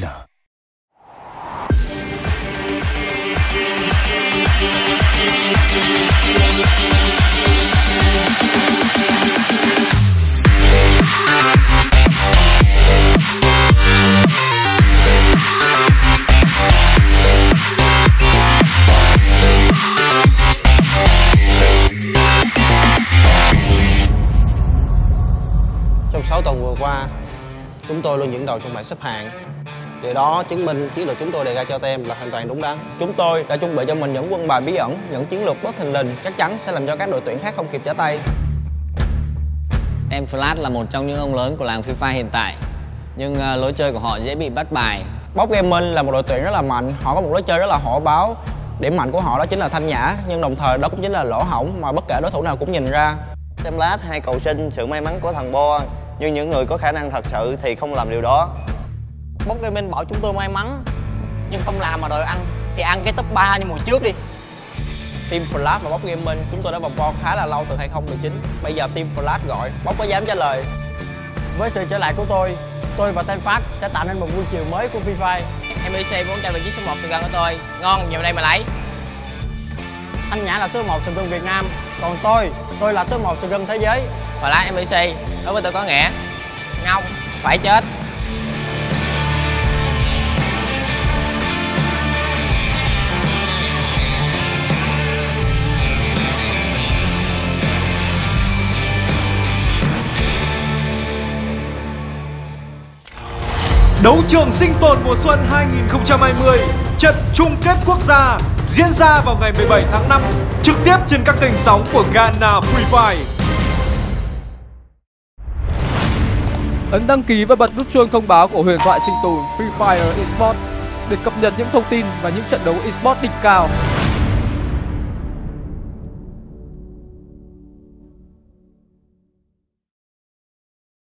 Trong 6 tuần vừa qua, chúng tôi luôn dẫn đầu trong bảng xếp hạng. Điều đó chứng minh chiến lược chúng tôi đề ra cho team là hoàn toàn đúng đắn. Chúng tôi đã chuẩn bị cho mình những quân bài bí ẩn, những chiến lược bất thình lình chắc chắn sẽ làm cho các đội tuyển khác không kịp trở tay. Team Flash là một trong những ông lớn của làng Free Fire hiện tại, nhưng lối chơi của họ dễ bị bắt bài. Box Gaming là một đội tuyển rất là mạnh, họ có một lối chơi rất là hổ báo. Điểm mạnh của họ đó chính là thanh nhã, nhưng đồng thời đó cũng chính là lỗ hổng mà bất kể đối thủ nào cũng nhìn ra. Team Flash hay cầu sinh sự may mắn của thằng Bo, nhưng những người có khả năng thật sự thì không làm điều đó. Box Gaming bảo chúng tôi may mắn, nhưng không làm mà đòi ăn thì ăn cái top 3 như mùa trước đi. Team Flash và Box Gaming chúng tôi đã vòng vo khá là lâu từ 2019. Bây giờ Team Flash gọi, Box có dám trả lời. Với sự trở lại của tôi và Team Flash sẽ tạo nên một buổi chiều mới của Free Fire. MBC muốn trả lời chiếc số 1 từ gần của tôi. Ngon, nhiều đây mà lấy. Anh Nhã là số 1 sừng Việt Nam, còn tôi là số 1 sừng thế giới. Và lá MBC đối với tôi có nghĩa ngông phải chết. Đấu trường sinh tồn mùa xuân 2020, trận chung kết quốc gia diễn ra vào ngày 17 tháng 5 trực tiếp trên các kênh sóng của Garena Free Fire. Ấn đăng ký và bật nút chuông thông báo của huyền thoại sinh tồn Free Fire Esports để cập nhật những thông tin và những trận đấu esports đỉnh cao.